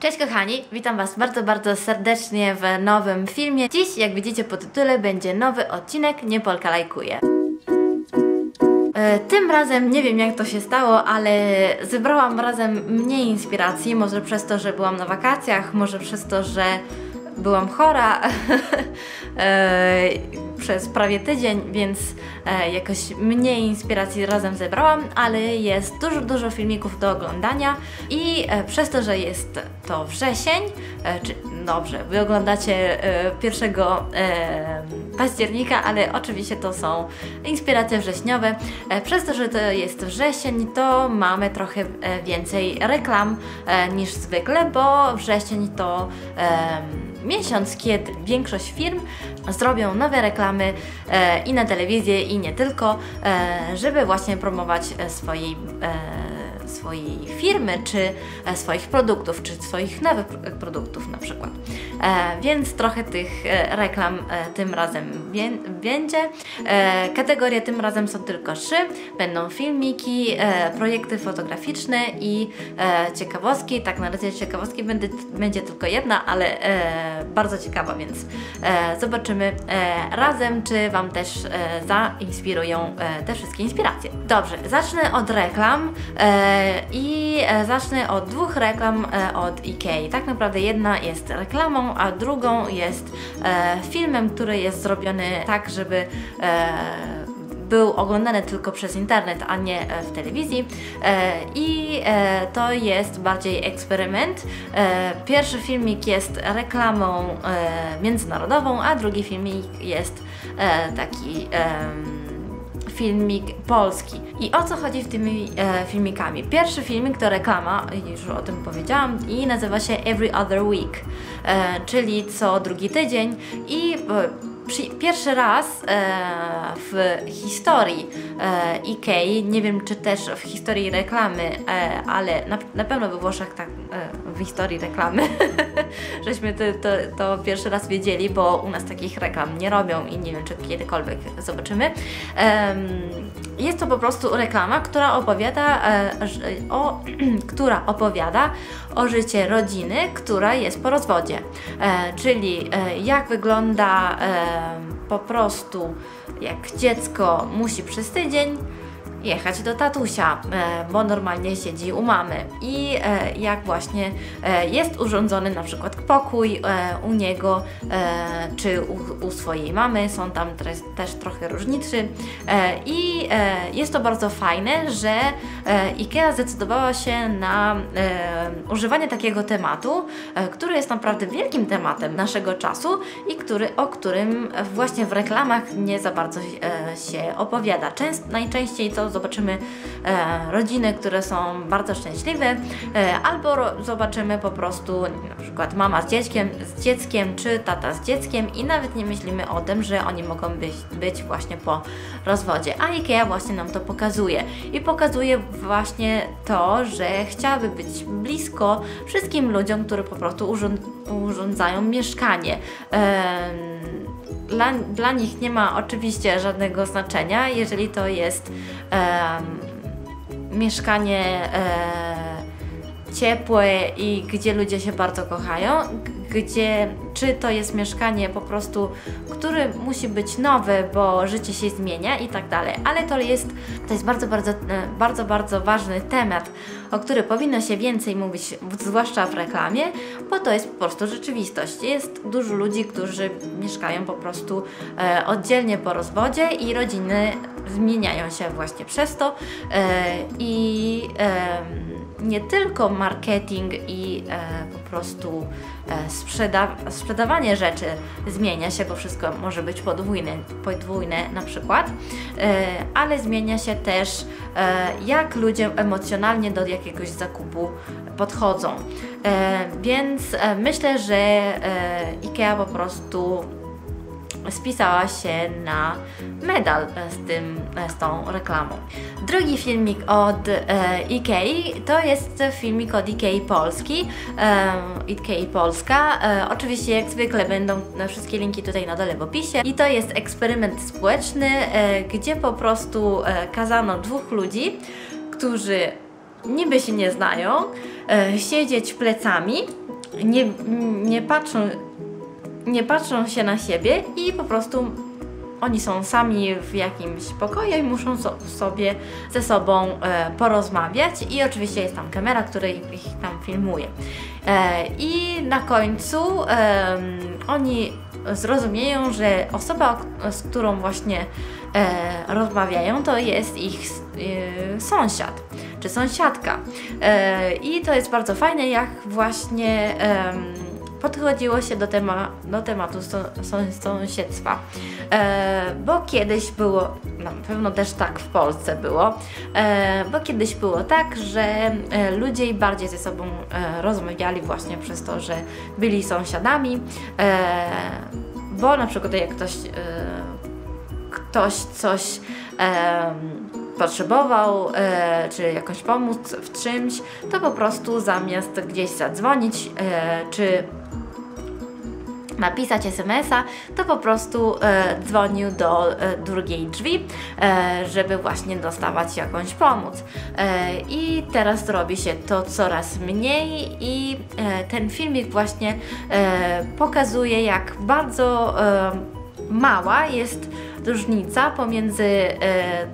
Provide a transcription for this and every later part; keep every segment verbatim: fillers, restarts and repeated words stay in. Cześć kochani, witam was bardzo, bardzo serdecznie w nowym filmie. Dziś, jak widzicie po tytule, będzie nowy odcinek NiePolka Lajkuje. Tym razem nie wiem jak to się stało, ale zebrałam razem mniej inspiracji, może przez to, że byłam na wakacjach, może przez to, że byłam chora przez prawie tydzień, więc jakoś mniej inspiracji razem zebrałam, ale jest dużo, dużo filmików do oglądania i przez to, że jest to wrzesień, czy dobrze, wy oglądacie pierwszego października, ale oczywiście to są inspiracje wrześniowe. Przez to, że to jest wrzesień, to mamy trochę więcej reklam niż zwykle, bo wrzesień to miesiąc, kiedy większość firm zrobią nowe reklamy e, i na telewizję, i nie tylko, e, żeby właśnie promować swojej, e, swojej firmy, czy e, swoich produktów, czy swoich nowych produktów na przykład. E, więc trochę tych e, reklam e, tym razem wie, będzie. E, kategorie tym razem są tylko trzy. Będą filmiki, e, projekty fotograficzne i e, ciekawostki. Tak, na razie ciekawostki będzie, będzie tylko jedna, ale e, bardzo ciekawa, więc e, zobaczymy e, razem, czy wam też e, zainspirują e, te wszystkie inspiracje. Dobrze, zacznę od reklam e, i e, zacznę od dwóch reklam e, od IKEA. Tak naprawdę jedna jest reklamą, a drugą jest e, filmem, który jest zrobiony tak, żeby e, był oglądany tylko przez internet, a nie w telewizji, i to jest bardziej eksperyment. Pierwszy filmik jest reklamą międzynarodową, a drugi filmik jest taki filmik polski. I o co chodzi w tymi e, filmikami? Pierwszy filmik to reklama, już o tym powiedziałam, i nazywa się Every Other Week, e, czyli co drugi tydzień, i e, przy, pierwszy raz e, w historii e, IKEA, nie wiem czy też w historii reklamy, e, ale na, na pewno we Włoszech tak, e, w historii reklamy żeśmy to, to, to pierwszy raz wiedzieli, bo u nas takich reklam nie robią i nie wiem czy kiedykolwiek zobaczymy. E, Jest to po prostu reklama, która opowiada, e, o, która opowiada o życiu rodziny, która jest po rozwodzie. E, czyli e, jak wygląda e, po prostu, jak dziecko musi przez tydzień jechać do tatusia, e, bo normalnie siedzi u mamy, i e, jak właśnie e, jest urządzony na przykład pokój e, u niego e, czy u, u swojej mamy, są tam też trochę różnicy, e, i e, jest to bardzo fajne, że e, IKEA zdecydowała się na e, używanie takiego tematu, e, który jest naprawdę wielkim tematem naszego czasu i który, o którym właśnie w reklamach nie za bardzo e, się opowiada. Częst, najczęściej to zobaczymy e, rodziny, które są bardzo szczęśliwe, e, albo ro, zobaczymy po prostu na przykład mama z dzieckiem, z dzieckiem czy tata z dzieckiem, i nawet nie myślimy o tym, że oni mogą być, być właśnie po rozwodzie, a IKEA właśnie nam to pokazuje i pokazuje właśnie to, że chciałaby być blisko wszystkim ludziom, którzy po prostu urządzają mieszkanie. E, Dla, dla nich nie ma oczywiście żadnego znaczenia, jeżeli to jest e, mieszkanie e, ciepłe i gdzie ludzie się bardzo kochają, gdzie, czy to jest mieszkanie po prostu, które musi być nowe, bo życie się zmienia i tak dalej. Ale to jest, to jest bardzo, bardzo, bardzo, bardzo ważny temat, o którym powinno się więcej mówić, zwłaszcza w reklamie, bo to jest po prostu rzeczywistość. Jest dużo ludzi, którzy mieszkają po prostu e, oddzielnie po rozwodzie i rodziny zmieniają się właśnie przez to, e, i e, nie tylko marketing i e, po prostu e, sprzeda sprzedawanie rzeczy zmienia się, bo wszystko może być podwójne, podwójne na przykład, e, ale zmienia się też e, jak ludzie emocjonalnie do jakiegoś zakupu podchodzą. E, więc e, myślę, że e, IKEA po prostu spisała się na medal z, tym, z tą reklamą. Drugi filmik od e, IKEA to jest filmik od IKEA Polski. E, IKEA Polska. E, oczywiście jak zwykle będą wszystkie linki tutaj na dole w opisie. I to jest eksperyment społeczny, e, gdzie po prostu e, kazano dwóch ludzi, którzy niby się nie znają, e, siedzieć plecami nie, nie patrzą, nie patrzą się na siebie i po prostu oni są sami w jakimś pokoju i muszą so, sobie ze sobą e, porozmawiać i oczywiście jest tam kamera, która ich, ich tam filmuje. E, I na końcu e, oni zrozumieją, że osoba, z którą właśnie e, rozmawiają, to jest ich e, sąsiad czy sąsiadka. E, I to jest bardzo fajne, jak właśnie e, podchodziło się do, tema, do tematu są, są, sąsiedztwa, e, bo kiedyś było, na pewno też tak w Polsce było, e, bo kiedyś było tak, że e, ludzie bardziej ze sobą e, rozmawiali właśnie przez to, że byli sąsiadami, e, bo na przykład jak ktoś, e, ktoś coś e, potrzebował, e, czy jakoś pomóc w czymś, to po prostu zamiast gdzieś zadzwonić, e, czy napisać esemesa, to po prostu e, dzwonił do e, drugiej drzwi, e, żeby właśnie dostawać jakąś pomoc. E, I teraz robi się to coraz mniej i e, ten filmik właśnie e, pokazuje, jak bardzo e, mała jest różnica pomiędzy e,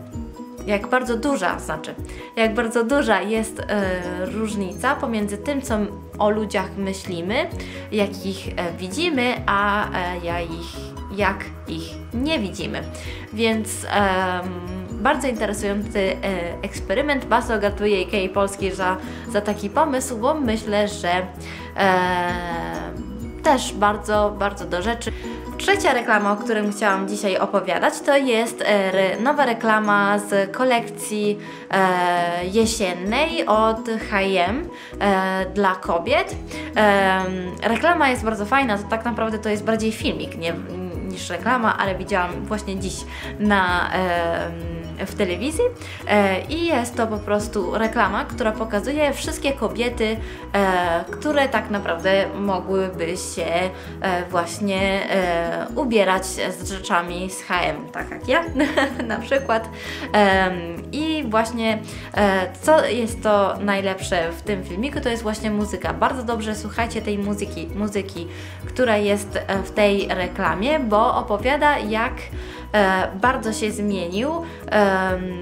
jak bardzo duża, znaczy, jak bardzo duża jest e, różnica pomiędzy tym, co o ludziach myślimy, jak ich e, widzimy, a e, ja ich, jak ich nie widzimy. Więc e, bardzo interesujący e, eksperyment. Bardzo gratuluję IKEA Polskiej za, za taki pomysł, bo myślę, że e, też bardzo, bardzo do rzeczy. Trzecia reklama, o którym chciałam dzisiaj opowiadać, to jest re, nowa reklama z kolekcji e, jesiennej od H and M e, dla kobiet. E, reklama jest bardzo fajna, to tak naprawdę to jest bardziej filmik nie, niż reklama, ale widziałam właśnie dziś na... E, w telewizji e, i jest to po prostu reklama, która pokazuje wszystkie kobiety, e, które tak naprawdę mogłyby się e, właśnie e, ubierać z rzeczami z H and M, tak jak ja na przykład. E, I właśnie e, co jest to najlepsze w tym filmiku, to jest właśnie muzyka. Bardzo dobrze słuchajcie tej muzyki, muzyki która jest w tej reklamie, bo opowiada, jak e, bardzo się zmienił Um,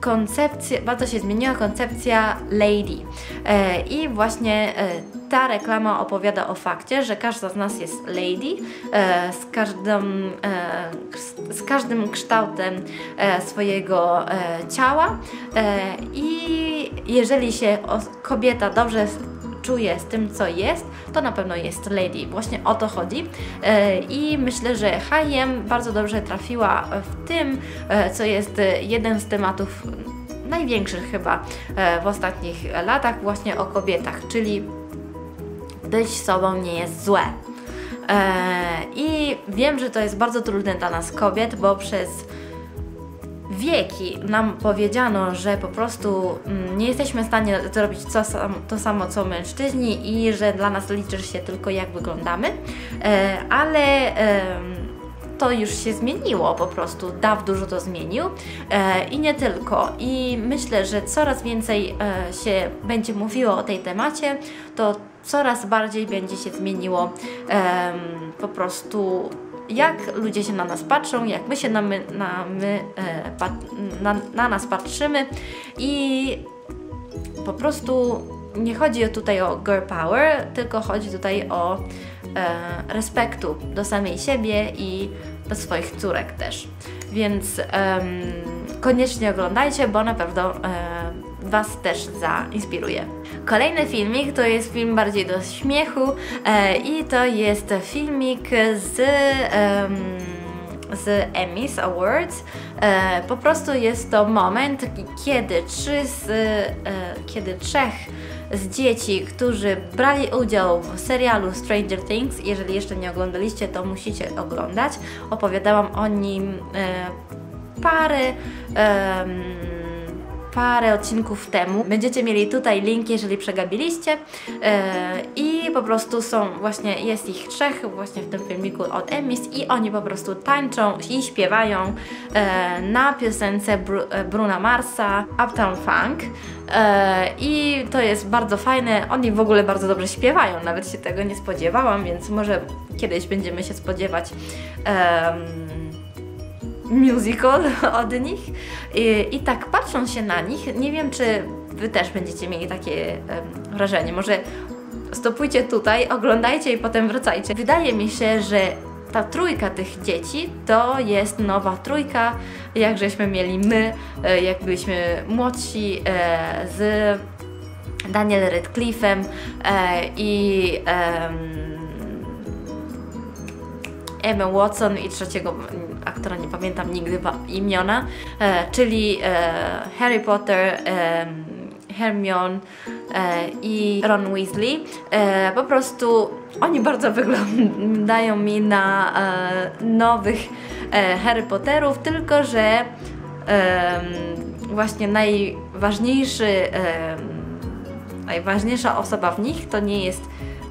koncepcja, bardzo się zmieniła koncepcja lady e, i właśnie e, ta reklama opowiada o fakcie, że każda z nas jest lady e, z, każdą, e, z każdym kształtem e, swojego e, ciała e, i jeżeli się kobieta dobrze czuje z tym, co jest, to na pewno jest lady. Właśnie o to chodzi e, i myślę, że H and M bardzo dobrze trafiła w tym, e, co jest jeden z tematów największych chyba e, w ostatnich latach, właśnie o kobietach, czyli być sobą nie jest złe. E, I wiem, że to jest bardzo trudne dla nas kobiet, bo przez wieki nam powiedziano, że po prostu nie jesteśmy w stanie zrobić to, to samo co mężczyźni i że dla nas liczy się tylko jak wyglądamy, e, ale e, to już się zmieniło, po prostu D A W dużo to zmienił e, i nie tylko. I myślę, że coraz więcej e, się będzie mówiło o tej temacie, to coraz bardziej będzie się zmieniło e, po prostu jak ludzie się na nas patrzą, jak my się na, my, na, my, e, pat, na, na nas patrzymy i po prostu nie chodzi tutaj o girl power, tylko chodzi tutaj o e, respektu do samej siebie i do swoich córek też. Więc e, koniecznie oglądajcie, bo na pewno e, Was też zainspiruje. Kolejny filmik to jest film bardziej do śmiechu e, i to jest filmik z, um, z Emmys Awards. E, po prostu jest to moment, kiedy, trzy z, e, kiedy trzech z dzieci, którzy brali udział w serialu Stranger Things, jeżeli jeszcze nie oglądaliście, to musicie oglądać. Opowiadałam o nim e, parę... E, parę odcinków temu. Będziecie mieli tutaj linki, jeżeli przegabiliście. I po prostu są właśnie, jest ich trzech właśnie w tym filmiku od Emmys i oni po prostu tańczą i śpiewają na piosence Bruna Marsa Uptown Funk. I to jest bardzo fajne, oni w ogóle bardzo dobrze śpiewają, nawet się tego nie spodziewałam, więc może kiedyś będziemy się spodziewać um, musical od nich. I, i tak patrząc się na nich, nie wiem, czy wy też będziecie mieli takie um, wrażenie, może stopujcie tutaj, oglądajcie i potem wracajcie. Wydaje mi się, że ta trójka tych dzieci to jest nowa trójka, jak żeśmy mieli my, jak byliśmy młodsi, z Daniel Radcliffe'em i Emma Watson i trzeciego aktora, nie pamiętam nigdy imiona, czyli Harry Potter, Hermione e, i Ron Weasley. E, po prostu oni bardzo wyglądają mi na e, nowych e, Harry Potterów, tylko że e, właśnie najważniejszy, e, najważniejsza osoba w nich to nie jest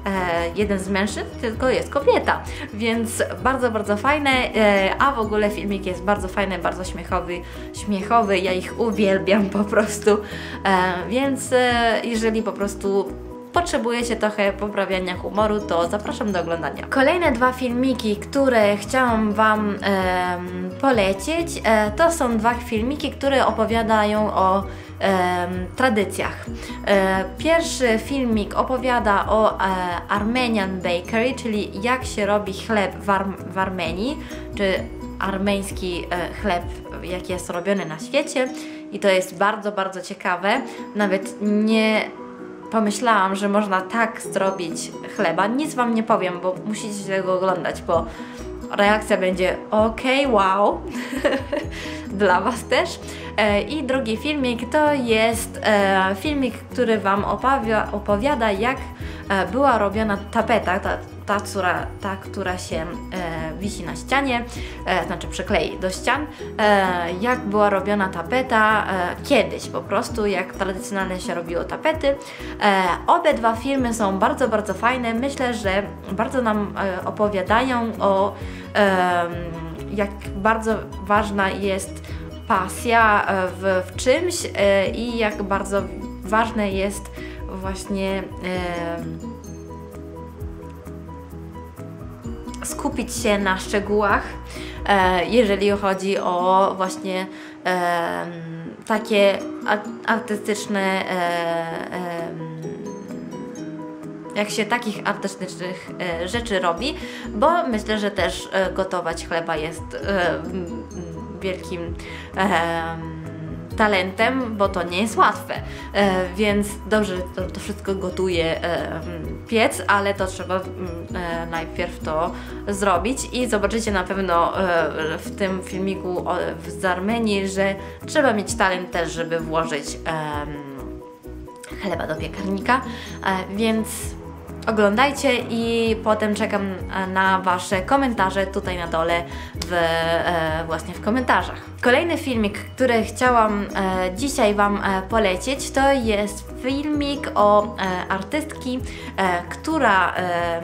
e, jeden z mężczyzn, tylko jest kobieta. Więc bardzo, bardzo fajne, e, a w ogóle filmik jest bardzo fajny, bardzo śmiechowy, śmiechowy, ja ich uwielbiam po prostu, e, więc e, jeżeli po prostu potrzebujecie trochę poprawiania humoru, to zapraszam do oglądania. Kolejne dwa filmiki, które chciałam Wam e, polecić, e, to są dwa filmiki, które opowiadają o E, tradycjach. E, pierwszy filmik opowiada o e, Armenian Bakery, czyli jak się robi chleb w, Ar w Armenii, czy armeński e, chleb, jaki jest robiony na świecie, i to jest bardzo, bardzo ciekawe. Nawet nie pomyślałam, że można tak zrobić chleba. Nic Wam nie powiem, bo musicie tego oglądać, bo reakcja będzie okej, okay, wow, dla Was też. E, I drugi filmik to jest e, filmik, który Wam opowia opowiada, jak e, była robiona tapeta, ta, ta, która, ta, która się e, wisi na ścianie, e, znaczy przyklei do ścian, e, jak była robiona tapeta e, kiedyś po prostu, jak tradycjonalnie się robiło tapety. E, obydwa filmy są bardzo, bardzo fajne, myślę, że bardzo nam e, opowiadają o e, jak bardzo ważna jest pasja w, w czymś e, i jak bardzo ważne jest właśnie e, skupić się na szczegółach, e, jeżeli chodzi o właśnie e, takie artystyczne e, e, jak się takich artystycznych e, rzeczy robi, bo myślę, że też e, gotować chleba jest e, m, wielkim e, talentem, bo to nie jest łatwe, e, więc dobrze to, to wszystko gotuje e, piec, ale to trzeba e, najpierw to zrobić i zobaczycie na pewno e, w tym filmiku o, z Armenii, że trzeba mieć talent też, żeby włożyć e, chleba do piekarnika, e, więc oglądajcie i potem czekam na Wasze komentarze tutaj na dole w, e, właśnie w komentarzach. Kolejny filmik, który chciałam e, dzisiaj Wam e, polecić, to jest filmik o e, artystki, e, która e,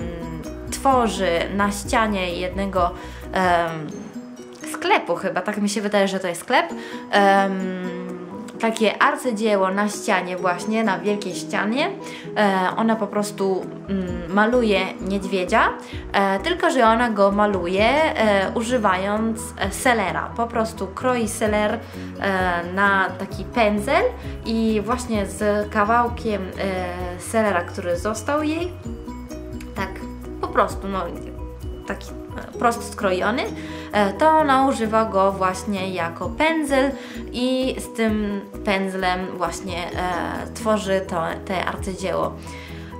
tworzy na ścianie jednego e, sklepu chyba, tak mi się wydaje, że to jest sklep. E, Takie arcydzieło na ścianie właśnie, na wielkiej ścianie. E, ona po prostu mm, maluje niedźwiedzia, e, tylko że ona go maluje e, używając selera. Po prostu kroi seler e, na taki pędzel i właśnie z kawałkiem e, selera, który został jej, tak po prostu, no taki prosto skrojony, to ona używa go właśnie jako pędzel i z tym pędzlem właśnie e, tworzy to, te arcydzieło.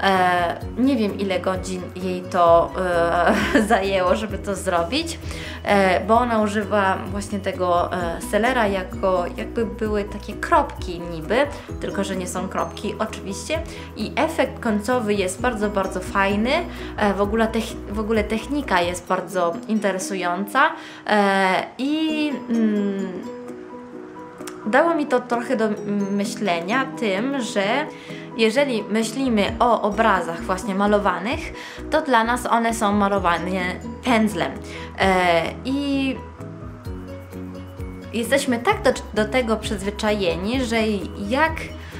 E, nie wiem, ile godzin jej to e, zajęło, żeby to zrobić, e, bo ona używa właśnie tego e, selera jako, jakby były takie kropki niby, tylko że nie są kropki oczywiście, i efekt końcowy jest bardzo, bardzo fajny, e, w ogóle tech, w ogóle technika jest bardzo interesująca e, i mm, dało mi to trochę do myślenia tym, że jeżeli myślimy o obrazach właśnie malowanych, to dla nas one są malowane pędzlem e, i jesteśmy tak do, do tego przyzwyczajeni, że jak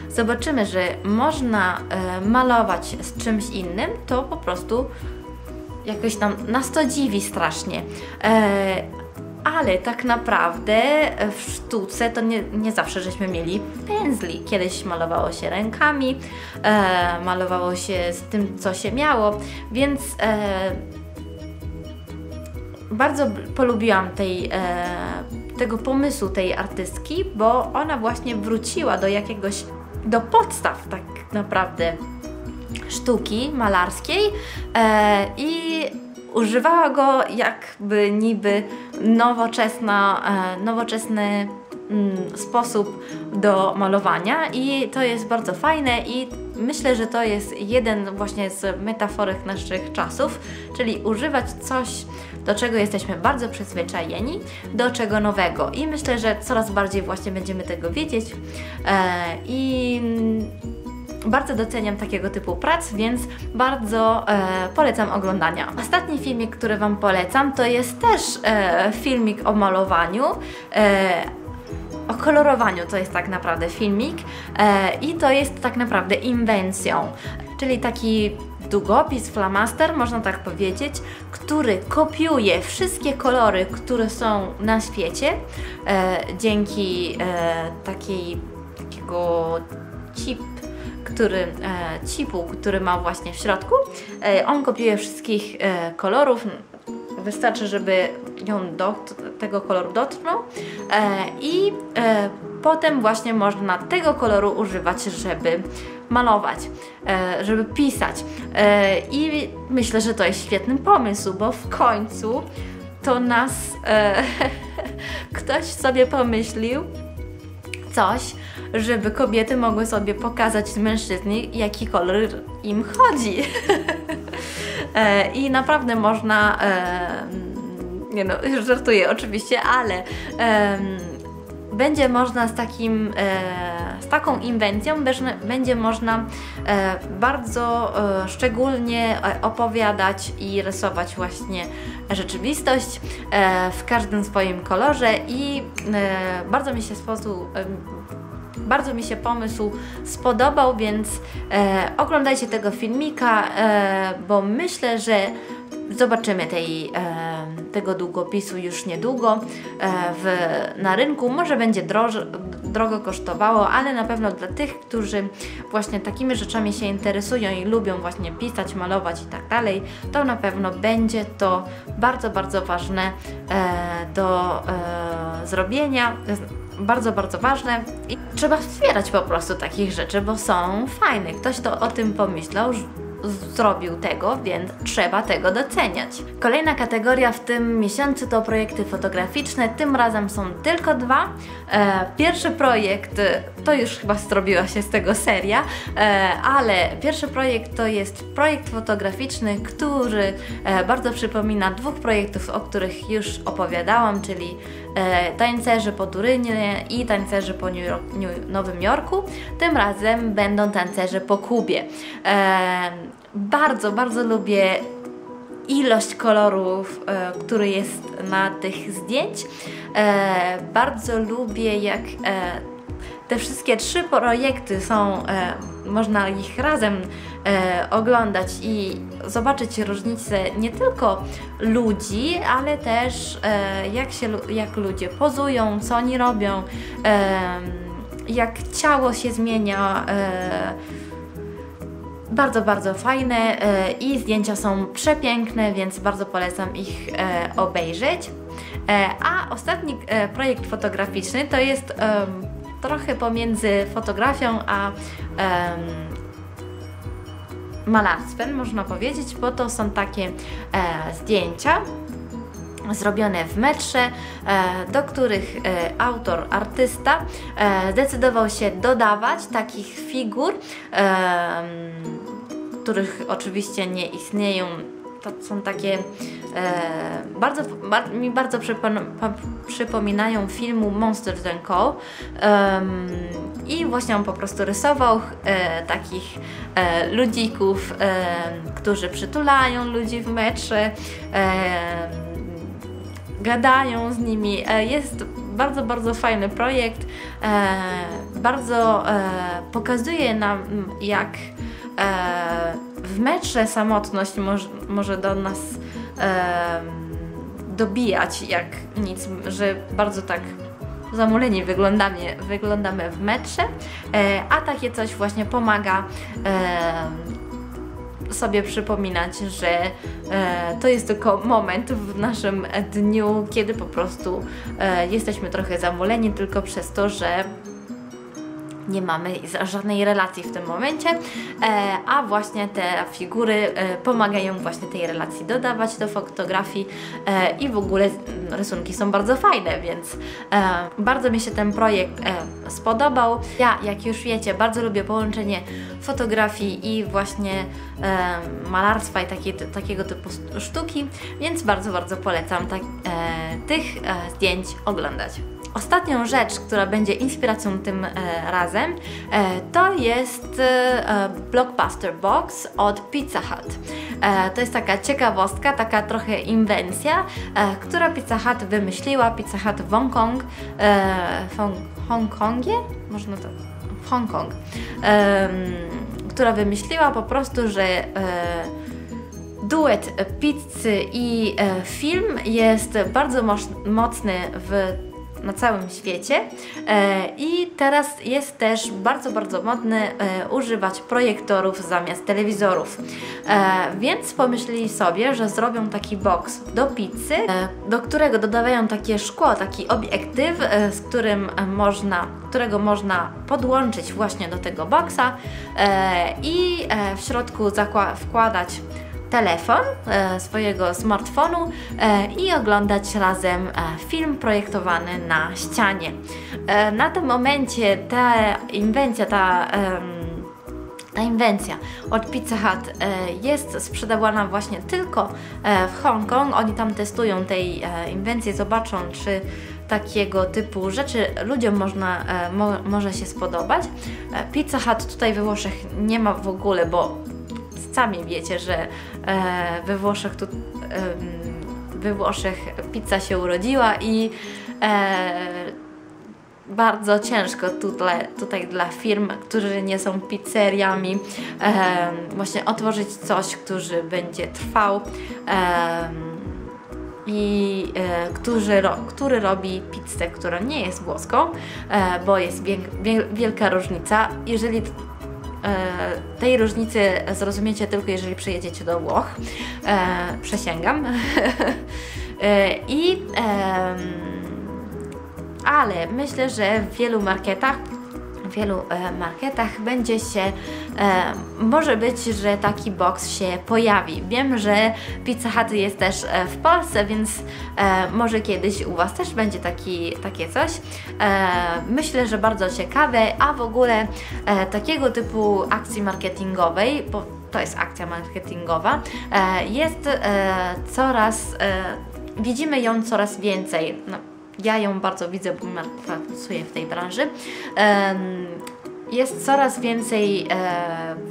zobaczymy, że można e, malować z czymś innym, to po prostu jakoś tam nas to dziwi strasznie. E, ale tak naprawdę w sztuce to nie, nie zawsze żeśmy mieli pędzli. Kiedyś malowało się rękami, e, malowało się z tym, co się miało, więc e, bardzo polubiłam tej e, tego pomysłu tej artystki, bo ona właśnie wróciła do jakiegoś, do podstaw tak naprawdę sztuki malarskiej e, i używała go jakby niby nowoczesna, e, nowoczesny m, sposób do malowania i to jest bardzo fajne i myślę, że to jest jeden właśnie z metaforek naszych czasów, czyli używać coś, do czego jesteśmy bardzo przyzwyczajeni, do czego nowego i myślę, że coraz bardziej właśnie będziemy tego wiedzieć e, i bardzo doceniam takiego typu prac, więc bardzo e, polecam oglądania. Ostatni filmik, który Wam polecam, to jest też e, filmik o malowaniu, e, o kolorowaniu, to jest tak naprawdę filmik e, i to jest tak naprawdę inwencją, czyli taki długopis, flamaster, można tak powiedzieć, który kopiuje wszystkie kolory, które są na świecie e, dzięki e, takiej, takiego chip, który, e, chipu, który ma właśnie w środku. E, on kopiuje wszystkich e, kolorów. Wystarczy, żeby ją do tego koloru dotknął e, i e, potem właśnie można tego koloru używać, żeby malować, e, żeby pisać e, i myślę, że to jest świetny pomysł, bo w końcu to nas e, ktoś sobie pomyślił coś, żeby kobiety mogły sobie pokazać mężczyznom, jaki kolor im chodzi. E, I naprawdę można, e, nie no, żartuję oczywiście, ale e, będzie można z takim, e, z taką inwencją będzie można e, bardzo e, szczególnie opowiadać i rysować właśnie rzeczywistość e, w każdym swoim kolorze i e, bardzo mi się sposób e, Bardzo mi się pomysł spodobał, więc e, oglądajcie tego filmika, e, bo myślę, że zobaczymy tej, e, tego długopisu już niedługo e, w, na rynku. Może będzie droż, drogo kosztowało, ale na pewno dla tych, którzy właśnie takimi rzeczami się interesują i lubią właśnie pisać, malować i tak dalej, to na pewno będzie to bardzo, bardzo ważne e, do e, zrobienia. Bardzo, bardzo ważne i trzeba wspierać po prostu takich rzeczy, bo są fajne. Ktoś to o tym pomyślał, zrobił tego, więc trzeba tego doceniać. Kolejna kategoria w tym miesiącu to projekty fotograficzne. Tym razem są tylko dwa. E, pierwszy projekt, to już chyba zrobiła się z tego seria, e, ale pierwszy projekt to jest projekt fotograficzny, który e, bardzo przypomina dwóch projektów, o których już opowiadałam, czyli e, tańcerzy po Turynie i tańcerzy po New York, New, Nowym Jorku. Tym razem będą tancerze po Kubie. E, Bardzo, bardzo lubię ilość kolorów, e, który jest na tych zdjęć. E, bardzo lubię, jak e, te wszystkie trzy projekty są, e, można ich razem e, oglądać i zobaczyć różnice nie tylko ludzi, ale też e, jak, się, jak ludzie pozują, co oni robią, e, jak ciało się zmienia. E, Bardzo, bardzo fajne e, i zdjęcia są przepiękne, więc bardzo polecam ich e, obejrzeć. E, a ostatni e, projekt fotograficzny to jest e, trochę pomiędzy fotografią a e, malarstwem, można powiedzieć, bo to są takie e, zdjęcia zrobione w metrze, do których autor, artysta zdecydował się dodawać takich figur, których oczywiście nie istnieją. To są takie E, bardzo, bar, mi bardzo przypom, pa, przypominają filmu Monsters and Co. E, I właśnie on po prostu rysował e, takich e, ludzików, e, którzy przytulają ludzi w metrze, e, gadają z nimi. E, jest bardzo, bardzo fajny projekt. E, bardzo e, pokazuje nam, jak e, w metrze samotność może, może do nas e, dobijać, jak nic, że bardzo tak zamuleni wyglądamy, wyglądamy w metrze, e, a takie coś właśnie pomaga e, sobie przypominać, że e, to jest tylko moment w naszym dniu, kiedy po prostu e, jesteśmy trochę zamuleni tylko przez to, że nie mamy żadnej relacji w tym momencie, e, a właśnie te figury e, pomagają właśnie tej relacji dodawać do fotografii e, i w ogóle rysunki są bardzo fajne, więc e, bardzo mi się ten projekt e, spodobał. Ja, jak już wiecie, bardzo lubię połączenie fotografii i właśnie e, malarstwa i takie, t, takiego typu sztuki, więc bardzo, bardzo polecam tak, e, tych e, zdjęć oglądać. Ostatnią rzecz, która będzie inspiracją tym e, razem, e, to jest e, Blockbuster Box od Pizza Hut. E, to jest taka ciekawostka, taka trochę inwencja, e, która Pizza Hut wymyśliła. Pizza Hut w Hongkong, e, w Hongkongie? Można to... w Hongkong. E, która wymyśliła po prostu, że e, duet pizzy i e, film jest bardzo mocny w na całym świecie e, i teraz jest też bardzo, bardzo modne e, używać projektorów zamiast telewizorów, e, więc pomyśleli sobie, że zrobią taki box do pizzy, e, do którego dodawają takie szkło, taki obiektyw, e, z którym można, którego można podłączyć właśnie do tego boxa e, i e, w środku wkładać telefon, e, swojego smartfonu e, i oglądać razem e, film projektowany na ścianie. E, na tym momencie ta inwencja, ta, e, ta inwencja od Pizza Hut e, jest sprzedawana właśnie tylko e, w Hongkong. Oni tam testują tej e, inwencję, zobaczą, czy takiego typu rzeczy ludziom można, e, mo, może się spodobać. E, Pizza Hut tutaj we Włoszech nie ma w ogóle, bo sami wiecie, że e, we Włoszech, tu, e, we Włoszech pizza się urodziła i e, bardzo ciężko tutaj, tutaj dla firm, którzy nie są pizzeriami, e, właśnie otworzyć coś, który będzie trwał e, i e, który, ro, który robi pizzę, która nie jest włoską, e, bo jest wiek, wielka różnica. Jeżeli E, tej różnicy zrozumiecie tylko, jeżeli przyjedziecie do Włoch. E, przesięgam. e, i, e, ale myślę, że w wielu marketach w wielu e, marketach będzie się, e, może być, że taki box się pojawi. Wiem, że Pizza Hut jest też e, w Polsce, więc e, może kiedyś u Was też będzie taki, takie coś. E, myślę, że bardzo ciekawe, a w ogóle e, takiego typu akcji marketingowej, bo to jest akcja marketingowa, e, jest e, coraz, e, widzimy ją coraz więcej. No, ja ją bardzo widzę, bo pracuję w tej branży. Jest coraz więcej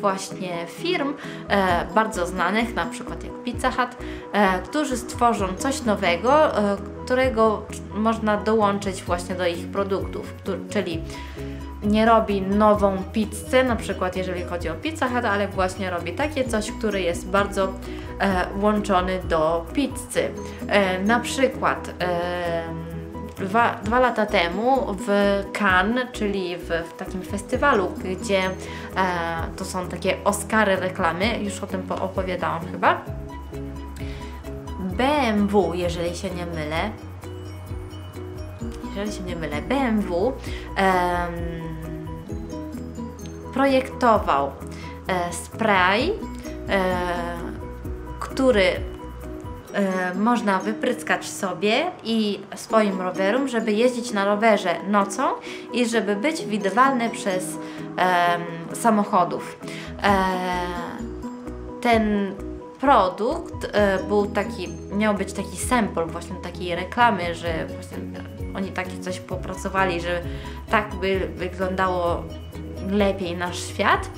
właśnie firm bardzo znanych, na przykład jak Pizza Hut, którzy stworzą coś nowego, którego można dołączyć właśnie do ich produktów, czyli nie robi nową pizzę, na przykład jeżeli chodzi o Pizza Hut, ale właśnie robi takie coś, które jest bardzo łączony do pizzy. Na przykład Dwa, dwa lata temu w Cannes, czyli w, w takim festiwalu, gdzie e, to są takie Oscary reklamy, już o tym opowiadałam chyba, B M W, jeżeli się nie mylę, jeżeli się nie mylę, B M W e, projektował e, spray, e, który można wypryskać sobie i swoim rowerom, żeby jeździć na rowerze nocą i żeby być widywalny przez e, samochodów. E, ten produkt był taki, miał być taki sample właśnie takiej reklamy, że właśnie oni takie coś popracowali, że tak by wyglądało lepiej nasz świat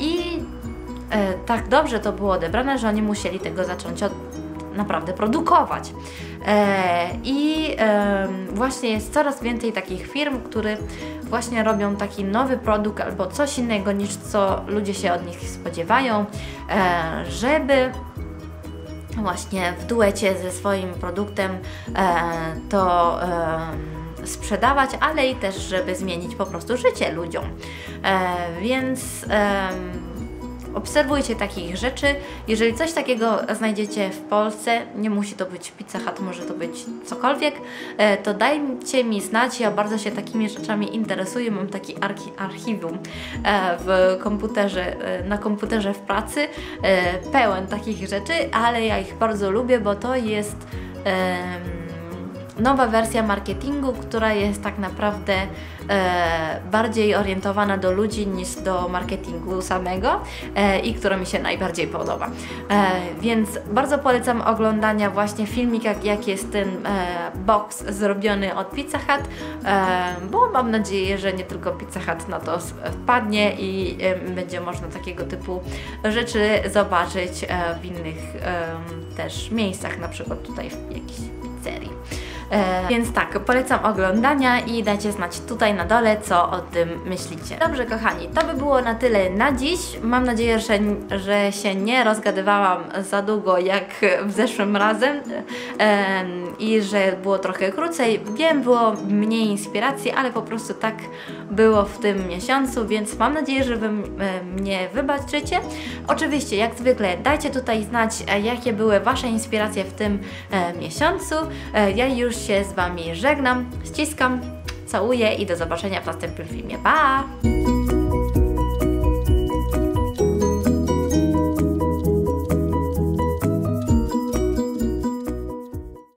i tak dobrze to było odebrane, że oni musieli tego zacząć od naprawdę produkować. E, I e, właśnie jest coraz więcej takich firm, które właśnie robią taki nowy produkt albo coś innego niż co ludzie się od nich spodziewają, e, żeby właśnie w duecie ze swoim produktem e, to e, sprzedawać, ale i też żeby zmienić po prostu życie ludziom. E, więc e, obserwujcie takich rzeczy. Jeżeli coś takiego znajdziecie w Polsce, nie musi to być Pizza Hut, może to być cokolwiek, to dajcie mi znać, ja bardzo się takimi rzeczami interesuję, mam taki archi archiwum w komputerze, na komputerze w pracy, pełen takich rzeczy, ale ja ich bardzo lubię, bo to jest nowa wersja marketingu, która jest tak naprawdę e, bardziej orientowana do ludzi niż do marketingu samego e, i która mi się najbardziej podoba. E, więc bardzo polecam oglądania właśnie filmika, jak, jak jest ten e, box zrobiony od Pizza Hut, e, bo mam nadzieję, że nie tylko Pizza Hut na to wpadnie i e, będzie można takiego typu rzeczy zobaczyć e, w innych e, też miejscach, na przykład tutaj w jakiejś pizzerii. E, więc tak, polecam oglądania i dajcie znać tutaj na dole, co o tym myślicie. Dobrze kochani, to by było na tyle na dziś. Mam nadzieję, że, że się nie rozgadywałam za długo jak w zeszłym razem e, i że było trochę krócej. Wiem, było mniej inspiracji, ale po prostu tak było w tym miesiącu, więc mam nadzieję, że Wy mnie wybaczycie. Oczywiście, jak zwykle, dajcie tutaj znać, jakie były Wasze inspiracje w tym e, miesiącu. E, ja już się z Wami żegnam, ściskam, całuję i do zobaczenia w następnym filmie. Pa!